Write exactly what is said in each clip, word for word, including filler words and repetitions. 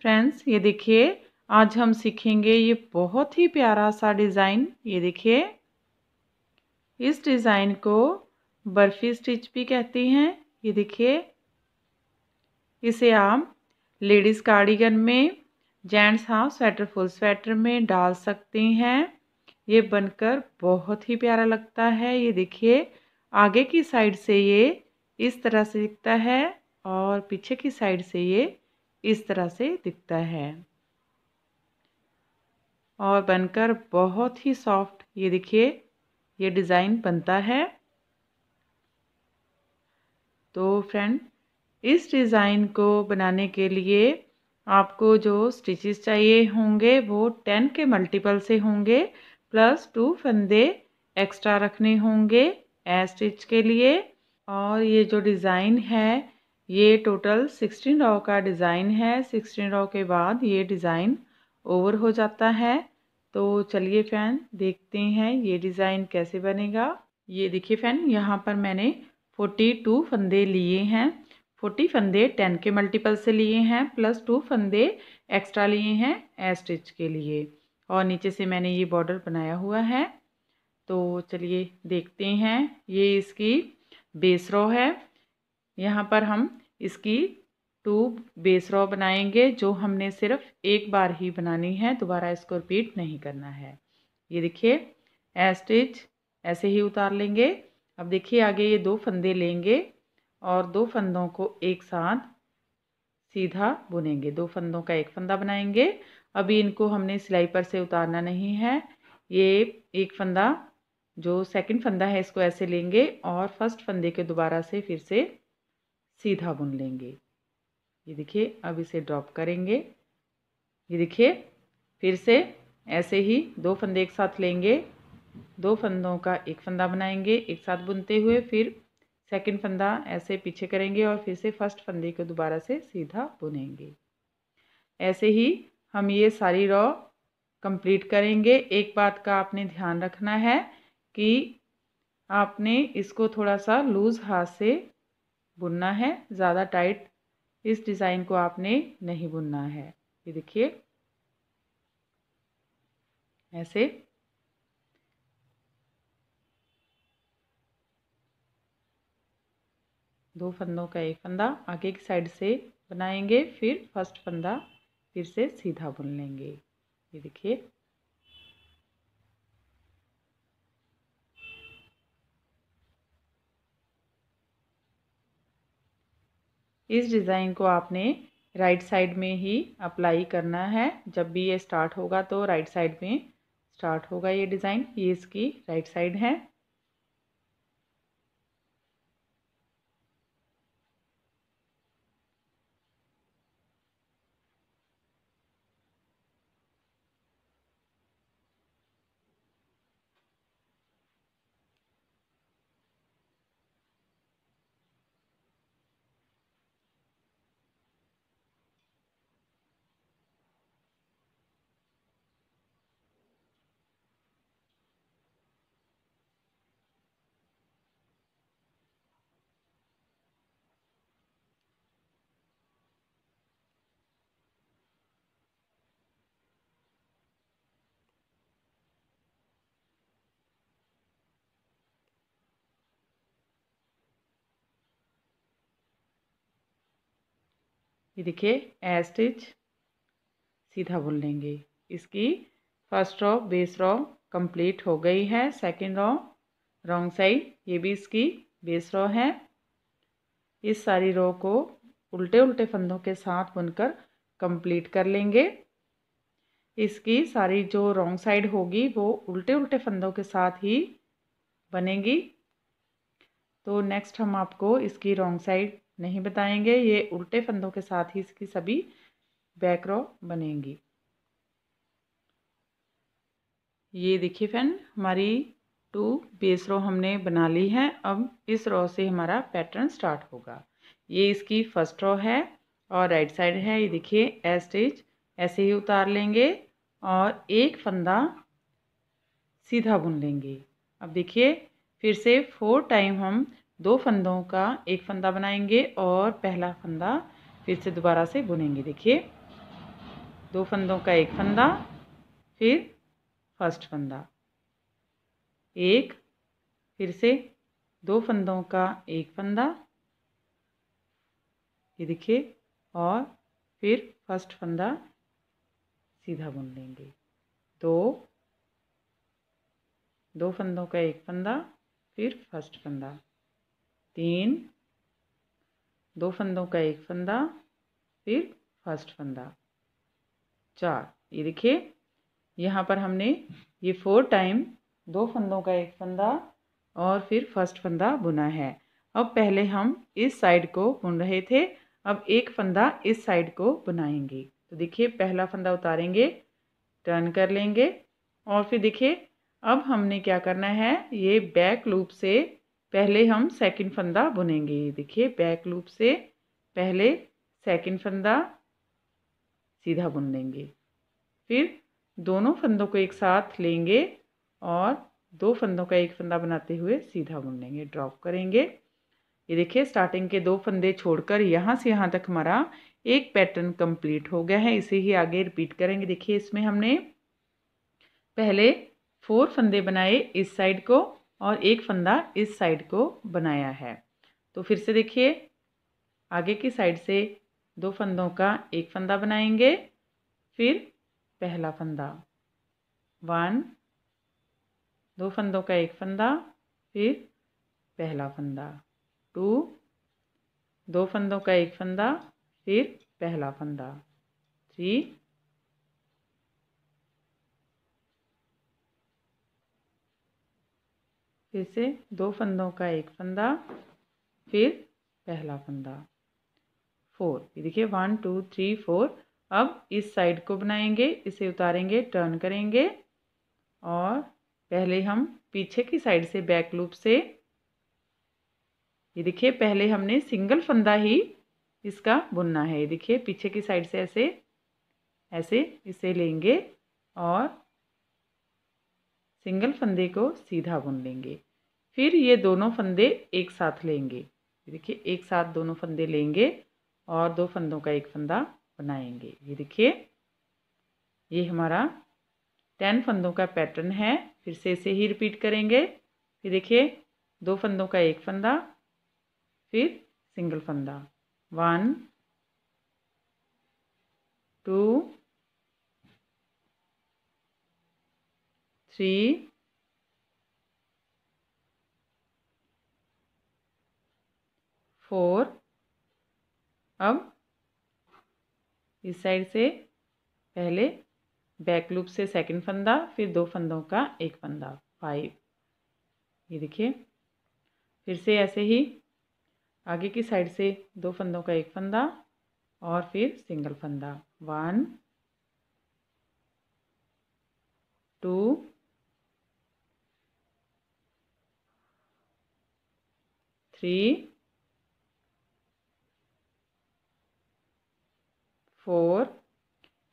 Friends ये देखिए आज हम सीखेंगे ये बहुत ही प्यारा सा डिज़ाइन। ये देखिए इस डिज़ाइन को बर्फी स्टिच भी कहते हैं। ये देखिए इसे आप लेडीज़ कार्डिगन में, gents half sweater, full sweater में डाल सकते हैं। ये बनकर बहुत ही प्यारा लगता है। ये देखिए आगे की साइड से ये इस तरह से दिखता है और पीछे की साइड से ये इस तरह से दिखता है और बनकर बहुत ही सॉफ्ट। ये देखिए ये डिज़ाइन बनता है। तो फ्रेंड इस डिज़ाइन को बनाने के लिए आपको जो स्टिचेस चाहिए होंगे वो टेन के मल्टीपल से होंगे, प्लस टू फंदे एक्स्ट्रा रखने होंगे ए स्टिच के लिए। और ये जो डिज़ाइन है ये टोटल सिक्सटीन रॉ का डिज़ाइन है। सिक्सटीन रॉ के बाद ये डिज़ाइन ओवर हो जाता है। तो चलिए फ्रेंड देखते हैं ये डिज़ाइन कैसे बनेगा। ये देखिए फ्रेंड यहाँ पर मैंने फोर्टी टू फंदे लिए हैं। फोर्टी फंदे टेन के मल्टीपल से लिए हैं, प्लस टू फंदे एक्स्ट्रा लिए हैं ए स्टिच के लिए। और नीचे से मैंने ये बॉर्डर बनाया हुआ है। तो चलिए देखते हैं, ये इसकी बेस रॉ है। यहाँ पर हम इसकी टू बेस रॉ बनाएंगे जो हमने सिर्फ एक बार ही बनानी है, दोबारा इसको रिपीट नहीं करना है। ये देखिए ए स्टिच ऐसे ही उतार लेंगे। अब देखिए आगे ये दो फंदे लेंगे और दो फंदों को एक साथ सीधा बुनेंगे। दो फंदों का एक फंदा बनाएंगे। अभी इनको हमने सिलाई पर से उतारना नहीं है। ये एक फंदा जो सेकंड फंदा है इसको ऐसे लेंगे और फर्स्ट फंदे के दोबारा से फिर से सीधा बुन लेंगे। ये देखिए अब इसे ड्रॉप करेंगे। ये देखिए फिर से ऐसे ही दो फंदे एक साथ लेंगे, दो फंदों का एक फंदा बनाएंगे एक साथ बुनते हुए, फिर सेकंड फंदा ऐसे पीछे करेंगे और फिर से फर्स्ट फंदे को दोबारा से सीधा बुनेंगे। ऐसे ही हम ये सारी रॉ कंप्लीट करेंगे। एक बात का आपने ध्यान रखना है कि आपने इसको थोड़ा सा लूज़ हाथ से बुनना है, ज़्यादा टाइट इस डिज़ाइन को आपने नहीं बुनना है। ये देखिए ऐसे दो फंदों का एक फंदा आगे की साइड से बनाएंगे, फिर फर्स्ट फंदा फिर से सीधा बुन लेंगे। ये देखिए इस डिज़ाइन को आपने राइट साइड में ही अप्लाई करना है। जब भी ये स्टार्ट होगा तो राइट साइड में स्टार्ट होगा ये डिज़ाइन। ये इसकी राइट साइड है। ये देखिए ए स्टिच सीधा बुन लेंगे। इसकी first row base row complete हो गई है। सेकंड रॉ रॉन्ग साइड ये भी इसकी बेस रॉ है। इस सारी रॉ को उल्टे उल्टे फंदों के साथ बुनकर कंप्लीट कर लेंगे। इसकी सारी जो रॉन्ग साइड होगी वो उल्टे उल्टे फंदों के साथ ही बनेगी। तो नेक्स्ट हम आपको इसकी रॉन्ग साइड नहीं बताएंगे, ये उल्टे फंदों के साथ ही इसकी सभी बैक रॉ बनेंगी। ये देखिए फ्रेंड हमारी टू बेस रॉ हमने बना ली है। अब इस रॉ से हमारा पैटर्न स्टार्ट होगा। ये इसकी फर्स्ट रॉ है और राइट साइड है। ये देखिए ए स्टिच ऐसे ही उतार लेंगे और एक फंदा सीधा बुन लेंगे। अब देखिए फिर से फोर टाइम हम दो फंदों का एक फंदा बनाएंगे और पहला फंदा फिर से दोबारा से बुनेंगे। देखिए दो फंदों का एक फंदा, फिर फर्स्ट फंदा, एक, फिर से दो फंदों का एक फंदा, ये देखिए, और फिर फर्स्ट फंदा सीधा बुन लेंगे। दो दो फंदों का एक फंदा, फिर फर्स्ट फंदा, तीन दो फंदों का एक फंदा, फिर फर्स्ट फंदा, चार, ये देखिए यहाँ पर हमने ये फोर टाइम दो फंदों का एक फंदा और फिर फर्स्ट फंदा बुना है। अब पहले हम इस साइड को बुन रहे थे, अब एक फंदा इस साइड को बनाएंगे। तो देखिए पहला फंदा उतारेंगे, टर्न कर लेंगे और फिर देखिए अब हमने क्या करना है, ये बैक लूप से पहले हम सेकंड फंदा बुनेंगे। देखिए बैक लूप से पहले सेकंड फंदा सीधा बुन लेंगे, फिर दोनों फंदों को एक साथ लेंगे और दो फंदों का एक फंदा बनाते हुए सीधा बुन लेंगे, ड्रॉप करेंगे। ये देखिए स्टार्टिंग के दो फंदे छोड़कर यहाँ से यहाँ तक हमारा एक पैटर्न कंप्लीट हो गया है। इसे ही आगे रिपीट करेंगे। देखिए इसमें हमने पहले फोर फंदे बनाए इस साइड को और एक फंदा इस साइड को बनाया है। तो फिर से देखिए आगे की साइड से दो फंदों का एक फंदा बनाएंगे, फिर पहला फंदा, वन, दो फंदों का एक फंदा, फिर पहला फंदा, टू, दो फंदों का एक फंदा, फिर पहला फंदा, थ्री, फिर से दो फंदों का एक फंदा, फिर पहला फंदा, फोर, ये देखिए वन टू थ्री फोर। अब इस साइड को बनाएंगे, इसे उतारेंगे, टर्न करेंगे और पहले हम पीछे की साइड से बैक लूप से, ये देखिए पहले हमने सिंगल फंदा ही इसका बुनना है। ये देखिए पीछे की साइड से ऐसे ऐसे इसे लेंगे और सिंगल फंदे को सीधा बुन लेंगे, फिर ये दोनों फंदे एक साथ लेंगे। ये देखिए एक साथ दोनों फंदे लेंगे और दो फंदों का एक फंदा बनाएंगे। ये देखिए ये हमारा टेन फंदों का पैटर्न है। फिर से इसे ही रिपीट करेंगे। ये देखिए दो फंदों का एक फंदा, फिर सिंगल फंदा, वन, टू, थ्री, फोर। अब इस साइड से पहले बैक लूप से सेकंड फंदा, फिर दो फंदों का एक फंदा, फाइव, ये देखिए फिर से ऐसे ही आगे की साइड से दो फंदों का एक फंदा और फिर सिंगल फंदा, वन, टू, थ्री, फोर,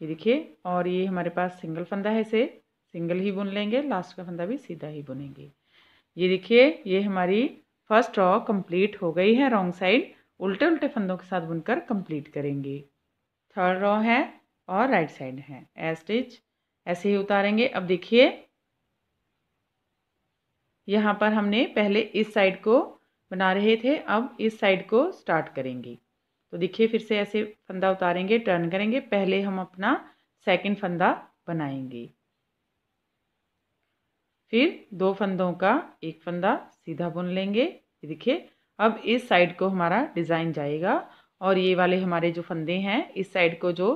ये देखिए और ये हमारे पास सिंगल फंदा है, इसे सिंगल ही बुन लेंगे, लास्ट का फंदा भी सीधा ही बुनेंगे। ये देखिए ये हमारी फर्स्ट रॉ कंप्लीट हो गई है। रॉन्ग साइड उल्टे उल्टे फंदों के साथ बुनकर कंप्लीट करेंगे। थर्ड रॉ है और राइट साइड है। ए स्टिच ऐसे ही उतारेंगे। अब देखिए यहाँ पर हमने पहले इस साइड को बना रहे थे, अब इस साइड को स्टार्ट करेंगे। तो देखिए फिर से ऐसे फंदा उतारेंगे, टर्न करेंगे, पहले हम अपना सेकंड फंदा बनाएंगे, फिर दो फंदों का एक फंदा सीधा बुन लेंगे। ये देखिए अब इस साइड को हमारा डिज़ाइन जाएगा और ये वाले हमारे जो फंदे हैं इस साइड को जो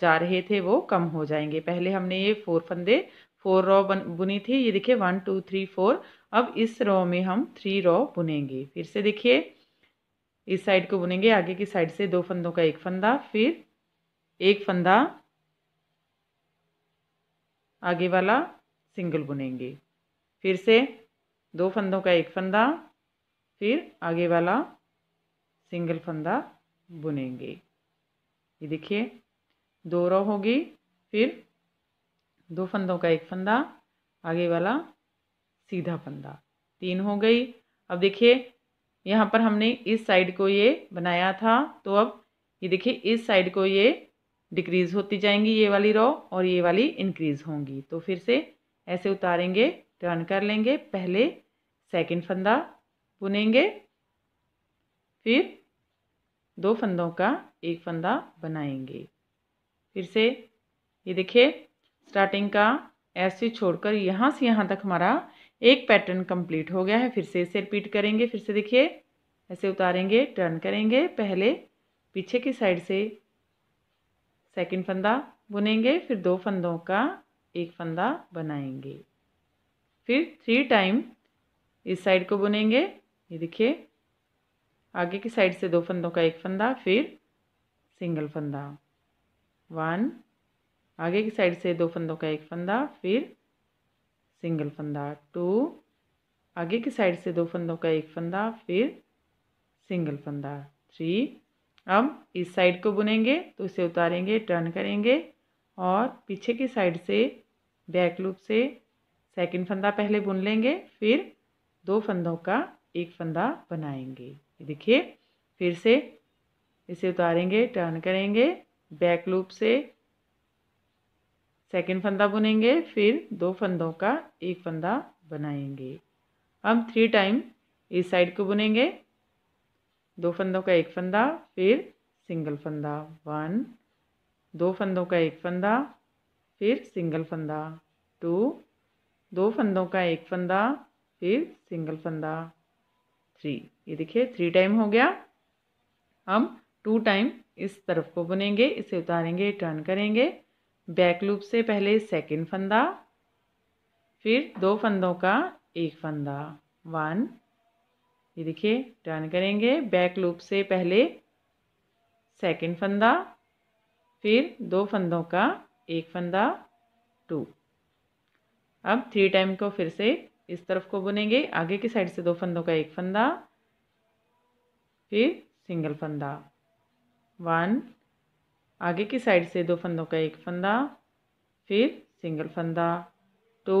जा रहे थे वो कम हो जाएंगे। पहले हमने ये फोर फंदे फोर रॉ बुनी थी। ये देखिए वन टू थ्री फोर। अब इस रॉ में हम थ्री रॉ बुनेंगे। फिर से देखिए इस साइड को बुनेंगे, आगे की साइड से दो फंदों का एक फंदा, फिर एक फंदा आगे वाला सिंगल बुनेंगे, फिर से दो फंदों का एक फंदा, फिर आगे वाला सिंगल फंदा बुनेंगे। ये देखिए दो रॉ होगी, फिर दो फंदों का एक फंदा, आगे वाला सीधा फंदा, तीन हो गई। अब देखिए यहाँ पर हमने इस साइड को ये बनाया था, तो अब ये देखिए इस साइड को ये डिक्रीज़ होती जाएंगी ये वाली रो और ये वाली इंक्रीज़ होंगी। तो फिर से ऐसे उतारेंगे, टर्न कर लेंगे, पहले सेकंड फंदा बुनेंगे, फिर दो फंदों का एक फंदा बनाएंगे। फिर से ये देखिए स्टार्टिंग का ऐसे छोड़कर यहाँ से यहाँ तक हमारा एक पैटर्न कंप्लीट हो गया है। फिर से इसे रिपीट करेंगे। फिर से देखिए ऐसे उतारेंगे, टर्न करेंगे, पहले पीछे की साइड से सेकंड फंदा बुनेंगे, फिर दो फंदों का एक फंदा बनाएंगे, फिर थ्री टाइम इस साइड को बुनेंगे, ये देखिए आगे की साइड से दो फंदों का एक फंदा, फिर सिंगल फंदा वन, आगे की साइड से दो फंदों का एक फंदा, फिर सिंगल फंदा टू, आगे की साइड से दो फंदों का एक फंदा, फिर सिंगल फंदा थ्री। अब इस साइड को बुनेंगे तो इसे उतारेंगे, टर्न करेंगे और पीछे की साइड से बैक लूप से सेकंड फंदा पहले बुन लेंगे, फिर दो फंदों का एक फंदा बनाएंगे। ये देखिए फिर से इसे उतारेंगे, टर्न करेंगे, बैक लूप से सेकंड फंदा बुनेंगे, फिर दो फंदों का एक फंदा बनाएंगे। अब थ्री टाइम इस साइड को बुनेंगे, दो फंदों का एक फंदा, फिर सिंगल फंदा वन, दो फंदों का एक फंदा, फिर सिंगल फंदा टू, दो फंदों का एक फंदा, फिर सिंगल फंदा थ्री। ये देखिए थ्री टाइम हो गया। हम टू टाइम इस तरफ को बुनेंगे, इसे उतारेंगे, टर्न करेंगे, बैक लूप से पहले सेकंड फंदा, फिर दो फंदों का एक फंदा वन, ये देखिए टर्न करेंगे, बैक लूप से पहले सेकंड फंदा, फिर दो फंदों का एक फंदा टू। अब थ्री टाइम को फिर से इस तरफ को बुनेंगे, आगे की साइड से दो फंदों का एक फंदा, फिर सिंगल फंदा वन, आगे की साइड से दो फंदों का एक फंदा, फिर सिंगल फंदा टू,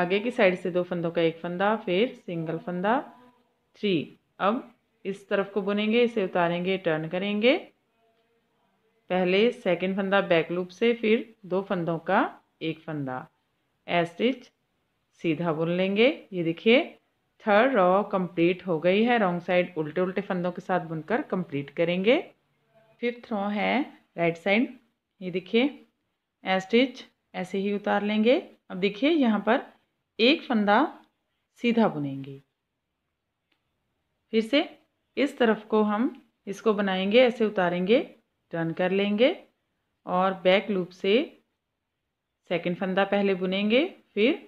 आगे की साइड से दो फंदों का एक फंदा, फिर सिंगल फंदा थ्री। अब इस तरफ को बुनेंगे, इसे उतारेंगे, टर्न करेंगे, पहले सेकंड फंदा बैक लूप से, फिर दो फंदों का एक फंदा ए स्टिच सीधा बुन लेंगे। ये देखिए थर्ड रॉ कंप्लीट हो गई है। रॉन्ग साइड उल्टे उल्टे फंदों के साथ बुनकर कंप्लीट करेंगे। फिफ्थ रॉ है राइट साइड। ये देखिए ए स्टिच ऐसे ही उतार लेंगे। अब देखिए यहाँ पर एक फंदा सीधा बुनेंगे, फिर से इस तरफ को हम इसको बनाएंगे, ऐसे उतारेंगे, टर्न कर लेंगे और बैक लूप से सेकंड फंदा पहले बुनेंगे, फिर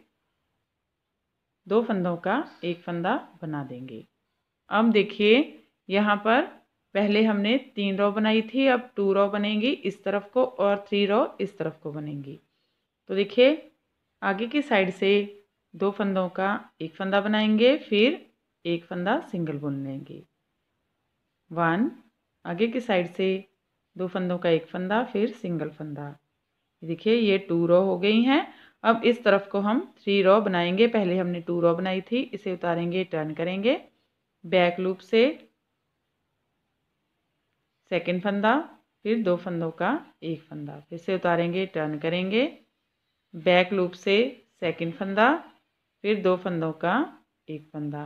दो फंदों का एक फंदा बना देंगे। अब देखिए यहाँ पर पहले हमने तीन रॉ बनाई थी, अब टू रॉ बनेंगी इस तरफ को और थ्री रॉ इस तरफ को बनेंगी। तो देखिए आगे की साइड से दो फंदों का एक फंदा बनाएंगे, फिर एक फंदा सिंगल बुन लेंगे वन, आगे की साइड से दो फंदों का एक फंदा, फिर सिंगल फंदा। देखिए ये टू रॉ हो गई हैं। अब इस तरफ को हम थ्री रॉ बनाएंगे, पहले हमने टू रॉ बनाई थी, इसे उतारेंगे, टर्न करेंगे, बैक लूप से सेकंड फंदा, फिर दो फंदों का एक फंदा, फिर से उतारेंगे, टर्न करेंगे, बैक लूप से सेकंड फंदा, फिर दो फंदों का एक फंदा।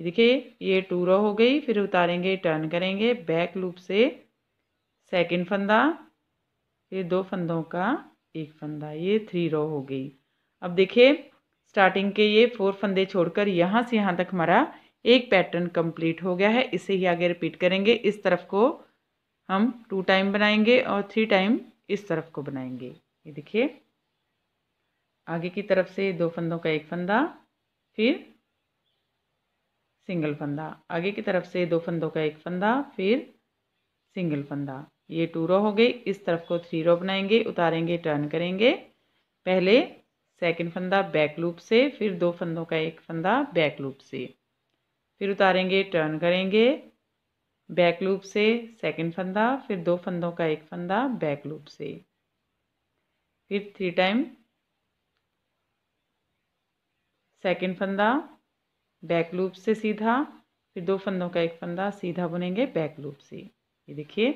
देखिए ये टू रॉ हो गई। फिर उतारेंगे, टर्न करेंगे, बैक लूप से सेकंड फंदा, फिर दो फंदों का एक फंदा। ये थ्री रॉ हो गई। अब देखिए स्टार्टिंग के ये फोर फंदे छोड़कर यहाँ से यहाँ तक हमारा एक पैटर्न कंप्लीट हो गया है। इसे ही आगे रिपीट करेंगे। इस तरफ को हम टू टाइम बनाएंगे और थ्री टाइम इस तरफ को बनाएंगे। ये देखिए आगे की तरफ से दो फंदों का एक फंदा, फिर सिंगल फंदा, आगे की तरफ से दो फंदों का एक फंदा, फिर सिंगल फंदा। ये टू रॉ हो गई। इस तरफ को थ्री रॉ बनाएंगे, उतारेंगे, टर्न करेंगे, पहले सेकंड फंदा बैक लूप से, फिर दो फंदों का एक फंदा बैक लूप से, फिर उतारेंगे, टर्न करेंगे, बैक लूप से सेकंड फंदा, फिर दो फंदों का एक फंदा बैक लूप से, फिर थ्री टाइम सेकेंड फंदा बैक लूप से सीधा, फिर दो फंदों का एक फंदा सीधा बुनेंगे बैक लूप से। ये देखिए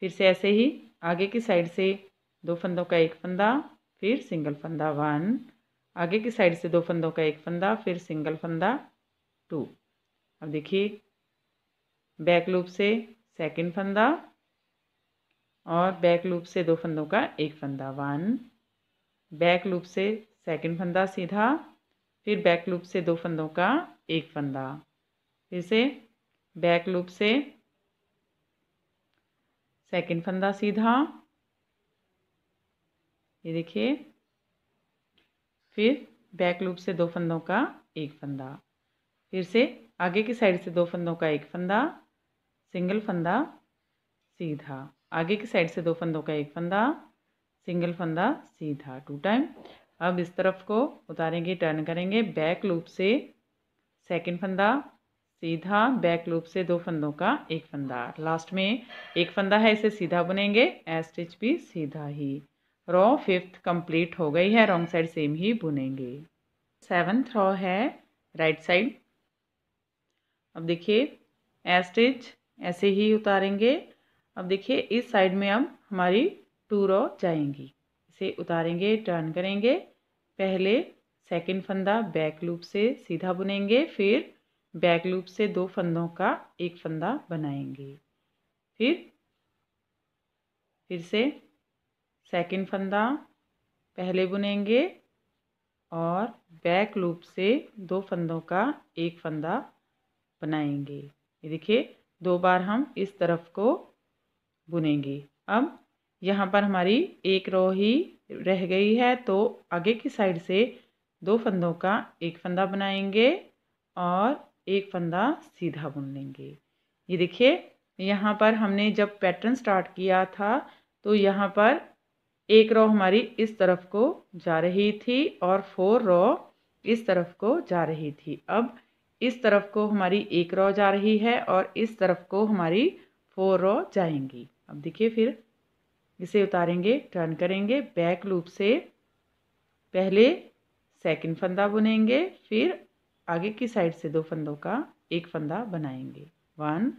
फिर से ऐसे ही आगे की साइड से दो फंदों का एक फंदा, फिर सिंगल फंदा वन, आगे की साइड से दो फंदों का एक फंदा, फिर सिंगल फंदा टू। अब देखिए बैक लूप से सेकंड फंदा और बैक लूप से दो फंदों का एक फंदा वन, बैक लूप से सेकंड फंदा सीधा, फिर बैक लूप से दो फंदों का एक फंदा, फिर से बैक लूप से सेकंड फंदा सीधा, ये देखिए फिर बैक लूप से दो फंदों का एक फंदा, फिर से आगे की साइड से दो फंदों का एक फंदा, सिंगल फंदा सीधा, आगे की साइड से दो फंदों का एक फंदा, सिंगल फंदा सीधा टू टाइम। अब इस तरफ को उतारेंगे, टर्न करेंगे, बैक लूप से सेकंड फंदा सीधा, बैक लूप से दो फंदों का एक फंदा, लास्ट में एक फंदा है इसे सीधा बुनेंगे, ए स्टिच भी सीधा ही। रॉ फिफ्थ कंप्लीट हो गई है, रॉन्ग साइड सेम ही बुनेंगे। सेवन्थ रॉ है राइट साइड। अब देखिए ए स्टिच ऐसे ही उतारेंगे। अब देखिए इस साइड में अब हमारी टू रॉ जाएंगी, इसे उतारेंगे, टर्न करेंगे, पहले सेकंड फंदा बैक लूप से सीधा बुनेंगे, फिर बैक लूप से दो फंदों का एक फंदा बनाएंगे, फिर फिर से सेकंड फंदा पहले बुनेंगे और बैक लूप से दो फंदों का एक फंदा बनाएंगे। ये देखिए दो बार हम इस तरफ को बुनेंगे। अब यहाँ पर हमारी एक रो ही रह गई है, तो आगे की साइड से दो फंदों का एक फंदा बनाएंगे और एक फंदा सीधा बुन लेंगे। ये देखिए यहाँ पर हमने जब पैटर्न स्टार्ट किया था तो यहाँ पर एक रो हमारी इस तरफ को जा रही थी और फोर रो इस तरफ को जा रही थी। अब इस तरफ को हमारी एक रॉ जा रही है और इस तरफ को हमारी फोर रॉ जाएंगी। अब देखिए फिर इसे उतारेंगे, टर्न करेंगे, बैक लूप से पहले सेकंड फंदा बुनेंगे, फिर आगे की साइड से दो फंदों का एक फंदा बनाएंगे वन,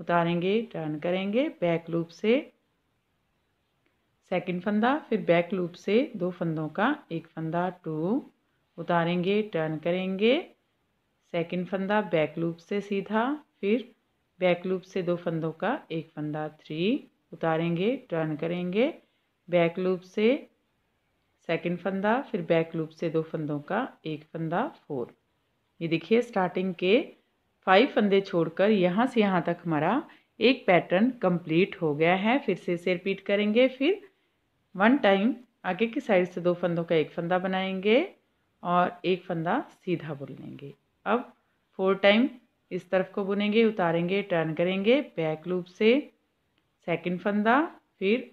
उतारेंगे, टर्न करेंगे, बैक लूप से सेकंड फंदा, फिर बैक लूप से दो फंदों का एक फंदा टू, उतारेंगे, टर्न करेंगे, सेकंड फंदा बैक लूप से सीधा, फिर बैक लूप से दो फंदों का एक फंदा थ्री, उतारेंगे, टर्न करेंगे, बैक लूप से सेकंड फंदा, फिर बैक लूप से दो फंदों का एक फंदा फोर। ये देखिए स्टार्टिंग के फाइव फंदे छोड़कर यहाँ से यहाँ तक हमारा एक पैटर्न कंप्लीट हो गया है। फिर से इसे रिपीट करेंगे, फिर वन टाइम आगे की साइड से दो फंदों का एक फंदा बनाएंगे और एक फंदा सीधा बुन लेंगे। अब फोर टाइम इस तरफ को बुनेंगे, उतारेंगे, टर्न करेंगे, बैक लूप से सेकंड फंदा, फिर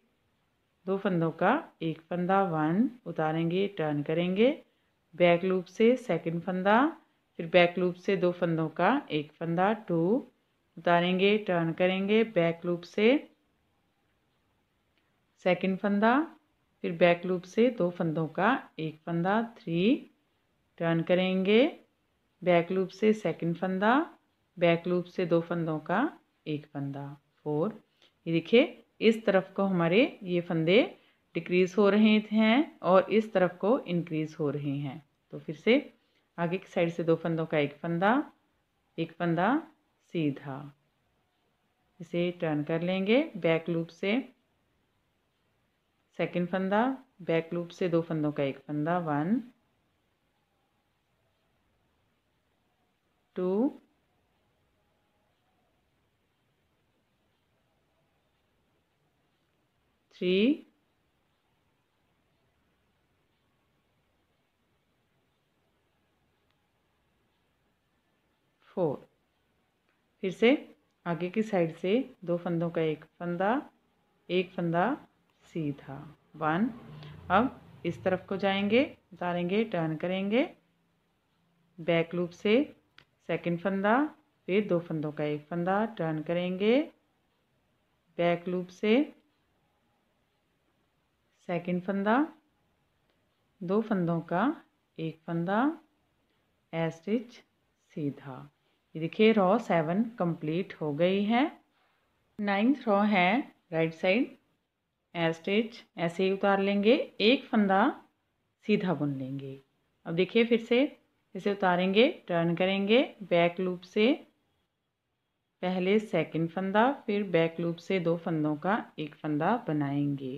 दो फंदों का एक फंदा वन, उतारेंगे, टर्न करेंगे, बैक लूप से सेकंड फंदा, फिर बैक लूप से दो फंदों का एक फंदा टू, उतारेंगे, टर्न करेंगे, बैक लूप से सेकंड फंदा, फिर बैक लूप से दो फंदों का एक फंदा थ्री, टर्न करेंगे, बैक लूप से सेकंड फंदा, बैक लूप से दो फंदों का एक फंदा फोर। ये देखिए इस तरफ को हमारे ये फंदे डिक्रीज़ हो रहे हैं और इस तरफ को इंक्रीज़ हो रहे हैं। तो फिर से आगे की साइड से दो फंदों का एक फंदा, एक फंदा सीधा, इसे टर्न कर लेंगे, बैक लूप से सेकंड फंदा, बैक लूप से दो फंदों का एक फंदा वन टू, थ्री, फोर। फिर से आगे की साइड से दो फंदों का एक फंदा, एक फंदा सीधा वन। अब इस तरफ को जाएंगे, उतारेंगे, टर्न करेंगे, बैक लूप से सेकंड फंदा, फिर दो फंदों का एक फंदा, टर्न करेंगे, बैक लूप से सेकंड फंदा, दो फंदों का एक फंदा ए स्टिच सीधा। ये देखिए रॉ सेवन कंप्लीट हो गई है। नाइन्थ रॉ है राइट साइड ए स्टिच ऐसे ही उतार लेंगे, एक फंदा सीधा बुन लेंगे। अब देखिए फिर से इसे उतारेंगे, टर्न करेंगे बैक लूप से, पहले सेकंड फंदा फिर बैक लूप से दो फंदों का एक फंदा बनाएंगे।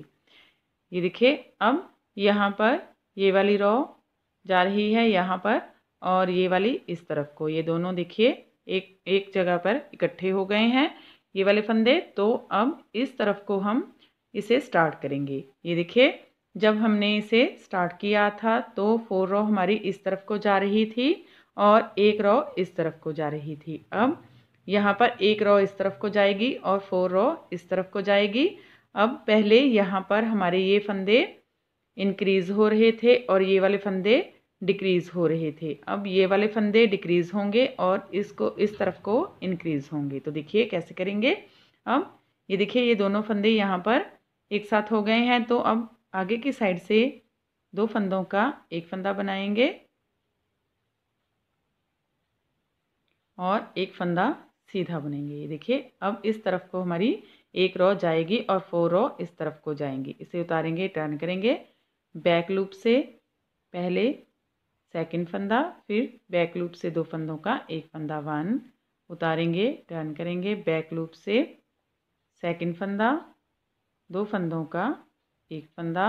ये देखिए अब यहाँ पर ये वाली रॉ जा रही है यहाँ पर और ये वाली इस तरफ को, ये दोनों देखिए एक एक जगह पर इकट्ठे हो गए हैं ये वाले फंदे। तो अब इस तरफ को हम इसे स्टार्ट करेंगे। ये देखिए जब हमने इसे स्टार्ट किया था तो फोर रॉ हमारी इस तरफ को जा रही थी और एक रॉ इस तरफ को जा रही थी। अब यहाँ पर एक रॉ इस तरफ को जाएगी और फोर रॉ इस तरफ को जाएगी। अब पहले यहाँ पर हमारे ये फंदे इंक्रीज़ हो रहे थे और ये वाले फंदे डिक्रीज़ हो रहे थे। अब ये वाले फंदे डिक्रीज़ होंगे और इसको इस तरफ को इंक्रीज़ होंगे। तो देखिए कैसे करेंगे। अब ये देखिए ये दोनों फंदे यहाँ पर एक साथ हो गए हैं। तो अब आगे की साइड से दो फंदों का एक फंदा बनाएंगे और एक फंदा सीधा बुनेंगे। ये देखिए अब इस तरफ को हमारी एक रॉ जाएगी और फोर रॉ इस तरफ को जाएंगी। इसे उतारेंगे, टर्न करेंगे बैक लूप से, पहले सेकंड फंदा फिर बैक लूप से दो फंदों का एक फंदा वन, उतारेंगे टर्न करेंगे बैक लूप से, सेकंड फंदा दो फंदों का एक फंदा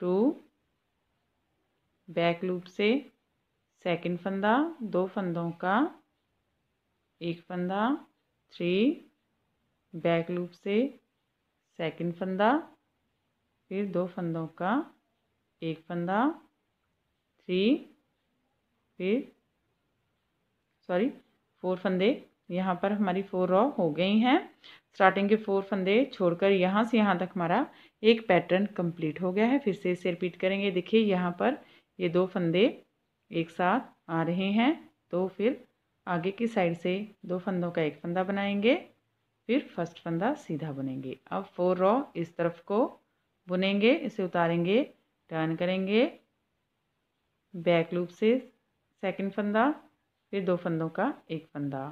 टू, बैक लूप से सेकंड फंदा दो फंदों का एक फंदा थ्री, बैक लूप से सेकंड फंदा फिर दो फंदों का एक फंदा थ्री, फिर सॉरी फोर फंदे यहाँ पर हमारी फोर रॉ हो गई हैं। स्टार्टिंग के फोर फंदे छोड़कर यहाँ से यहाँ तक हमारा एक पैटर्न कंप्लीट हो गया है। फिर से इसे रिपीट करेंगे। देखिए यहाँ पर ये दो फंदे एक साथ आ रहे हैं तो फिर आगे की साइड से दो फंदों का एक फंदा बनाएंगे फिर फर्स्ट फंदा सीधा बुनेंगे। अब फोर रॉ इस तरफ को बुनेंगे, इसे उतारेंगे टर्न करेंगे बैक लूप से, सेकंड फंदा फिर दो फंदों का एक फंदा,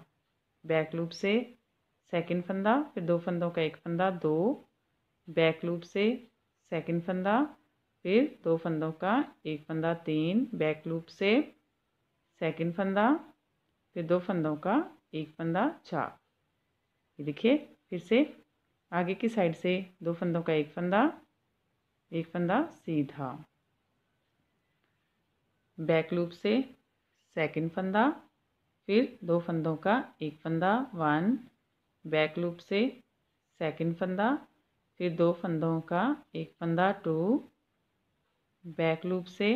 बैक लूप से सेकंड फंदा फिर दो फंदों का एक फंदा दो, बैक लूप से सेकंड फंदा फिर दो फंदों का एक फंदा तीन, बैक लूप से सेकंड फंदा फिर दो फंदों का एक फंदा चार। ये देखिए फिर से आगे की साइड से दो फंदों का एक फंदा एक फंदा सीधा, बैक लूप से सेकंड फंदा फिर दो फंदों का एक फंदा वन, बैक लूप से सेकंड फंदा फिर दो फंदों का एक फंदा टू, बैक लूप से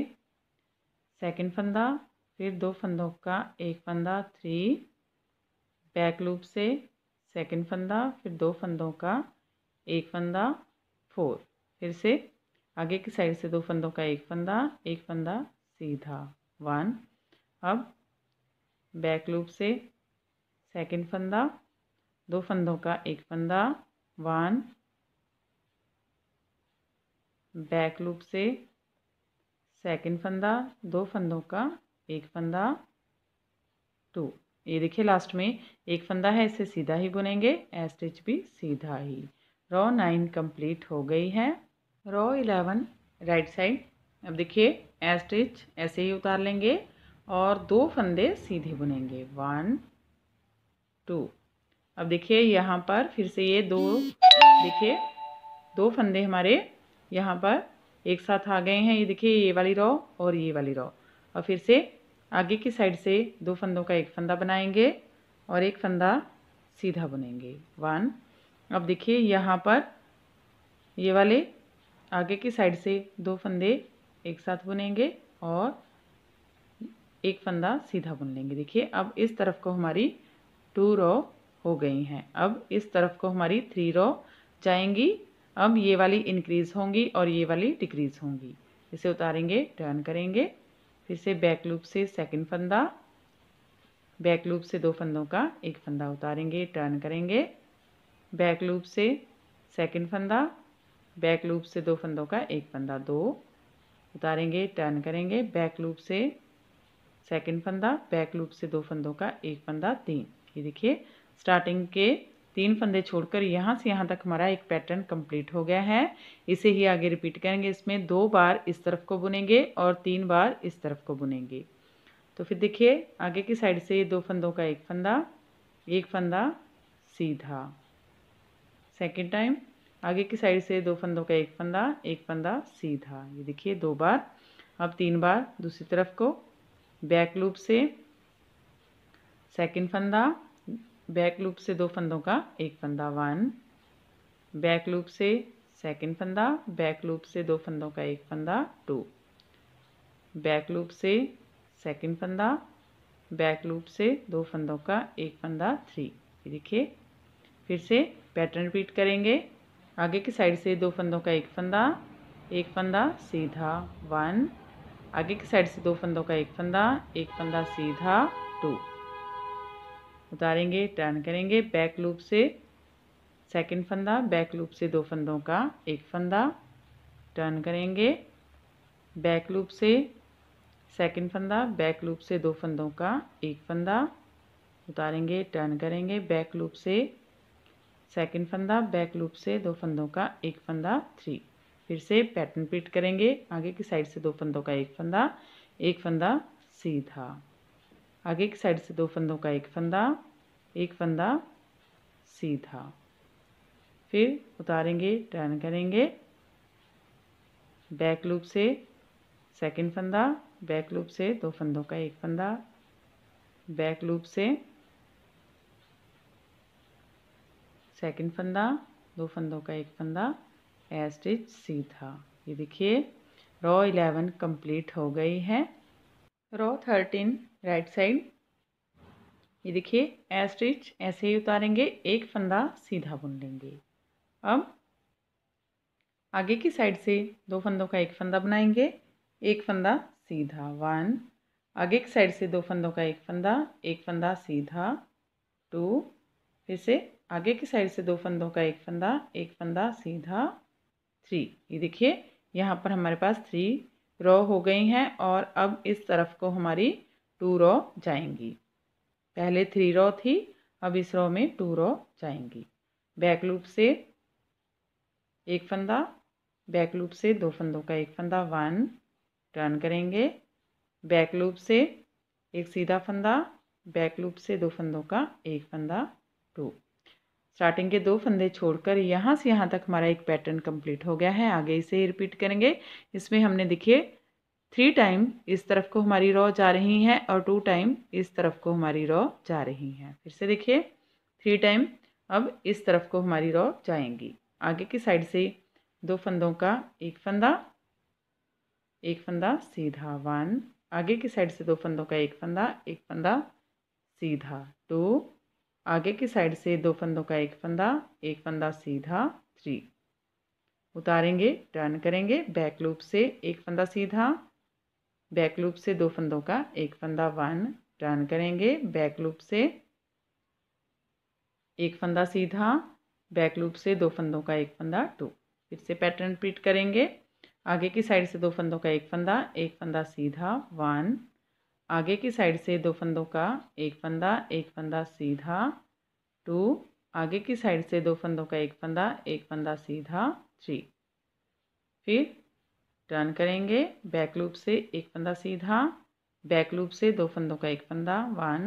सेकंड फंदा फिर दो फंदों का एक फंदा थ्री, बैक लूप से सेकंड फंदा फिर दो फंदों का एक फंदा फोर। फिर से आगे की साइड से दो फंदों का एक फंदा एक फंदा सीधा वन, अब बैक लूप से सेकंड फंदा दो फंदों का एक फंदा वन, बैक लूप से सेकंड फंदा दो फंदों का एक फंदा टू। ये देखिए लास्ट में एक फंदा है, इसे सीधा ही बुनेंगे, ए स्टिच भी सीधा ही। रॉ नाइन कंप्लीट हो गई है। रॉ इलेवन राइट साइड, अब देखिए ए स्टिच ऐसे ही उतार लेंगे और दो फंदे सीधे बुनेंगे वन टू। अब देखिए यहाँ पर फिर से ये दो देखिए दो फंदे हमारे यहाँ पर एक साथ आ गए हैं। ये देखिए ये वाली रॉ और ये वाली रॉ, और फिर से आगे की साइड से दो फंदों का एक फंदा बनाएंगे और एक फंदा सीधा बुनेंगे वन। अब देखिए यहाँ पर ये वाले आगे की साइड से दो फंदे एक साथ बुनेंगे और एक फंदा सीधा बुन लेंगे। देखिए अब इस तरफ को हमारी टू रॉ हो गई हैं। अब इस तरफ को हमारी थ्री रॉ जाएंगी। अब ये वाली इंक्रीज़ होंगी और ये वाली डिक्रीज़ होंगी। इसे उतारेंगे, टर्न करेंगे, फिर से बैक लूप से सेकंड फंदा, बैक लूप से दो फंदों का एक फंदा, उतारेंगे टर्न करेंगे बैक लूप से सेकंड फंदा, बैक लूप से दो फंदों का एक फंदा दो, उतारेंगे, टर्न करेंगे बैक लूप से सेकंड फंदा, बैक लूप से दो फंदों का एक फंदा, तीन। ये देखिए स्टार्टिंग के तीन फंदे छोड़कर यहाँ से यहाँ तक हमारा एक पैटर्न कंप्लीट हो गया है। इसे ही आगे रिपीट करेंगे। इसमें दो बार इस तरफ को बुनेंगे और तीन बार इस तरफ को बुनेंगे। तो फिर देखिए आगे की साइड से ये दो फंदों का एक फंदा, एक फंदा सीधा, सेकेंड टाइम आगे की साइड से दो फंदों का एक फंदा, एक फंदा सीधा। ये देखिए दो बार। अब तीन बार दूसरी तरफ को बैक लूप से सेकंड फंदा, बैक लूप से दो फंदों का एक फंदा, वन, बैक लूप से सेकंड फंदा, बैक लूप से दो फंदों का एक फंदा, टू, बैक लूप से सेकंड फंदा, बैक लूप से दो फंदों का एक फंदा, थ्री। ये देखिए फिर से पैटर्न रिपीट करेंगे। आगे की साइड से दो फंदों का एक फंदा, एक फंदा सीधा, वन, आगे की साइड से दो फंदों का एक फंदा, एक फंदा सीधा, टू, उतारेंगे, टर्न करेंगे बैक लूप से सेकंड फंदा, बैक लूप से दो फंदों का एक फंदा, टर्न करेंगे बैक लूप से सेकंड फंदा, बैक लूप से दो फंदों का एक फंदा, उतारेंगे, टर्न करेंगे बैक लूप से सेकंड फंदा, बैक लूप से दो फंदों का एक फंदा, थ्री। फिर से पैटर्न रिपीट करेंगे। आगे की साइड से दो फंदों का एक फंदा, एक फंदा सीधा, आगे की साइड से दो फंदों का एक फंदा, एक फंदा सीधा, फिर उतारेंगे, टर्न करेंगे बैक लूप से सेकंड फंदा, बैक लूप से दो फंदों का एक फंदा, बैक लूप से सेकंड फंदा, दो फंदों का एक फंदा, ए स्टिच सीधा। ये देखिए रॉ इलेवन कंप्लीट हो गई है। रॉ थर्टीन राइट साइड, ये देखिए ए स्टिच ऐसे ही उतारेंगे, एक फंदा सीधा बुन लेंगे। अब आगे की साइड से दो फंदों का एक फंदा बनाएंगे, एक फंदा सीधा, वन, आगे की साइड से दो फंदों का एक फंदा, एक फंदा सीधा, टू, फिर से आगे की साइड से दो फंदों का एक फंदा, एक फंदा सीधा, थ्री। ये देखिए यहाँ पर हमारे पास थ्री रॉ हो गई हैं और अब इस तरफ को हमारी टू रॉ जाएंगी। पहले थ्री रॉ थी, अब इस रॉ में टू रॉ जाएंगी। बैक लूप से एक फंदा, बैक लूप से दो फंदों का एक फंदा, वन, टर्न करेंगे बैक लूप से एक सीधा फंदा, बैक लूप से दो फंदों का एक फंदा, टू। स्टार्टिंग के दो फंदे छोड़कर यहाँ से यहाँ तक हमारा एक पैटर्न कंप्लीट हो गया है। आगे इसे रिपीट करेंगे। इसमें हमने देखिए थ्री टाइम इस तरफ को हमारी रॉ जा रही हैं और टू टाइम इस तरफ को हमारी रॉ जा रही हैं। फिर से देखिए थ्री टाइम, अब इस तरफ को हमारी रॉ जाएंगी। आगे की साइड से दो फंदों का एक फंदा, एक फंदा सीधा, वन, आगे की साइड से दो फंदों का एक फंदा, एक फंदा सीधा, टू, आगे की साइड से दो फंदों का एक फंदा, एक फंदा सीधा, थ्री, उतारेंगे, टर्न करेंगे बैक लूप से एक फंदा सीधा, बैक लूप से दो फंदों का एक फंदा, वन, टर्न करेंगे बैक लूप से एक फंदा सीधा, बैक लूप से दो फंदों का एक फंदा, टू। फिर से पैटर्न रिपीट करेंगे। आगे की साइड से दो फंदों का एक फंदा, एक फंदा सीधा, वन, आगे की साइड से दो फंदों का एक फंदा, एक फंदा सीधा, टू, आगे की साइड से दो फंदों का एक फंदा, एक फंदा सीधा, थ्री, फिर टर्न करेंगे बैक लूप से एक फंदा सीधा, बैक लूप से दो फंदों का एक फंदा, वन,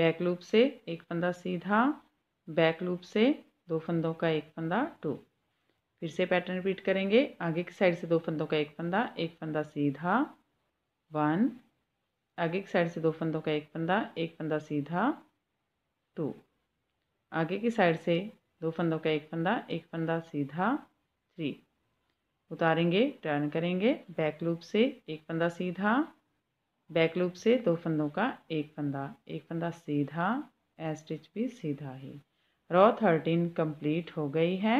बैक लूप से एक फंदा सीधा, बैक लूप से दो फंदों का एक फंदा, टू। फिर से पैटर्न रिपीट करेंगे। आगे की साइड से दो फंदों का एक फंदा, एक फंदा सीधा, वन, आगे की साइड से दो फंदों का एक फंदा, एक फंदा सीधा, टू, आगे की साइड से दो फंदों का एक फंदा, एक फंदा सीधा, थ्री, उतारेंगे, टर्न करेंगे बैक लूप से एक फंदा सीधा, बैक लूप से दो फंदों का एक फंदा, एक फंदा सीधा, ए स्टिच भी सीधा ही। रॉ थर्टीन कंप्लीट हो गई है।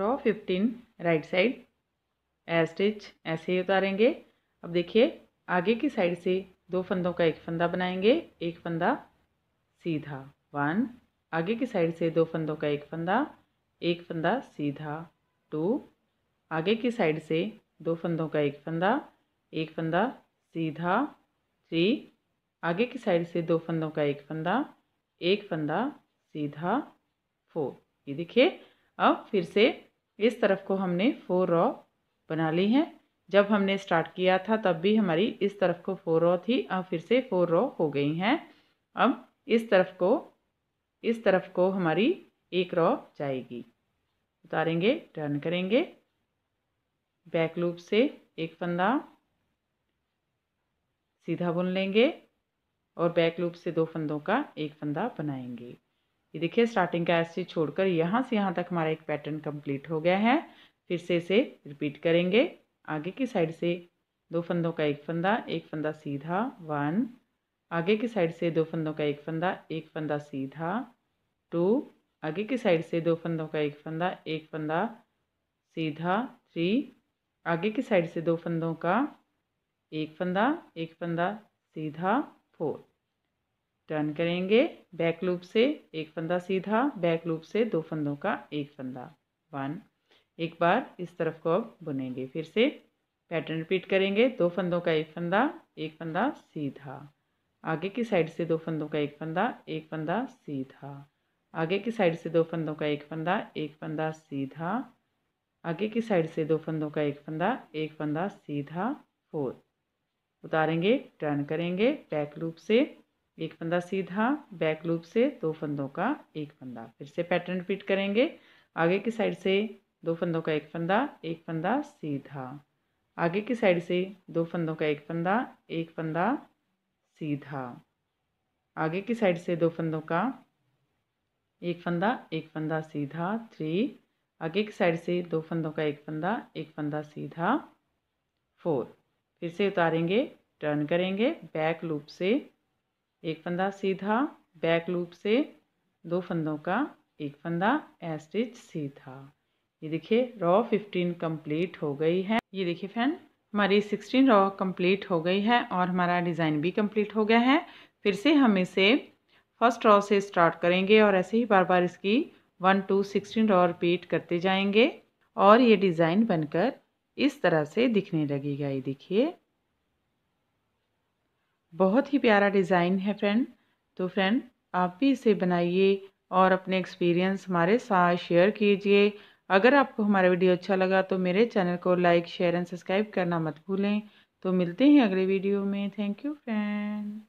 Row fifteen right side, a stitch ऐसे ही उतारेंगे। अब देखिए आगे की साइड से दो फंदों का एक फंदा बनाएंगे, एक फंदा सीधा, वन, आगे की साइड से दो फंदों का एक फंदा, एक फंदा सीधा, टू, आगे की साइड से दो फंदों का एक फंदा, एक फंदा सीधा थ्री, आगे की साइड से दो फंदों का एक फंदा, एक फंदा सीधा फोर। ये देखिए अब फिर से इस तरफ को हमने फोर रॉ बना ली है। जब हमने स्टार्ट किया था तब भी हमारी इस तरफ को फोर रॉ थी, अब फिर से फोर रॉ हो गई हैं। अब इस तरफ को इस तरफ को हमारी एक रॉ जाएगी, उतारेंगे, टर्न करेंगे, बैक लूप से एक फंदा सीधा बुन लेंगे और बैक लूप से दो फंदों का एक फंदा बनाएंगे। ये देखिए स्टार्टिंग का ऐसे छोड़कर यहाँ से यहाँ तक हमारा एक पैटर्न कंप्लीट हो गया है। फिर से इसे रिपीट करेंगे। आगे की साइड से दो फंदों का एक फंदा, एक फंदा सीधा वन, आगे की साइड से दो फंदों का एक फंदा, एक फंदा सीधा टू, आगे की साइड से दो फंदों का एक फंदा, एक फंदा सीधा थ्री, आगे की साइड से दो फंदों का एक फंदा, एक फंदा सीधा फोर। टर्न करेंगे, बैक लूप से एक फंदा सीधा, बैक लूप से दो फंदों का एक फंदा वन। एक बार इस तरफ को अब बुनेंगे, फिर से पैटर्न रिपीट करेंगे। दो फंदों का एक फंदा, एक फंदा सीधा, आगे की साइड से दो फंदों का एक फंदा, एक फंदा सीधा, आगे की साइड से दो फंदों का एक फंदा, एक फंदा सीधा, आगे की साइड से दो फंदों का एक फंदा, एक फंदा सीधा फोर। उतारेंगे, टर्न करेंगे, बैक लूप से एक फंदा सीधा, बैक लूप से दो फंदों का एक फंदा। फिर से पैटर्न रिपीट करेंगे। आगे की साइड से दो फंदों का एक फंदा, एक फंदा सीधा, आगे की साइड से दो फंदों का एक फंदा, एक फंदा सीधा, आगे की साइड से दो फंदों का एक फंदा, एक फंदा सीधा थ्री, आगे की साइड से दो फंदों का एक फंदा, एक फंदा सीधा फोर। फिर से उतारेंगे, टर्न करेंगे, बैक लूप से एक फंदा सीधा, बैक लूप से दो फंदों का एक फंदा, ए स्टिच सीधा। ये देखिए रॉ फिफ्टीन कंप्लीट हो गई है। ये देखिए फ्रेंड हमारी सिक्सटीन रॉ कंप्लीट हो गई है और हमारा डिज़ाइन भी कंप्लीट हो गया है। फिर से हम इसे फर्स्ट रॉ से स्टार्ट करेंगे और ऐसे ही बार बार इसकी one two sixteen row repeat करते जाएंगे और ये डिज़ाइन बनकर इस तरह से दिखने लगेगा। ये देखिए बहुत ही प्यारा डिज़ाइन है फ्रेंड। तो फ्रेंड आप भी इसे बनाइए और अपने एक्सपीरियंस हमारे साथ शेयर कीजिए। अगर आपको हमारा वीडियो अच्छा लगा तो मेरे चैनल को लाइक शेयर एंड सब्सक्राइब करना मत भूलें। तो मिलते हैं अगले वीडियो में। Thank you friend.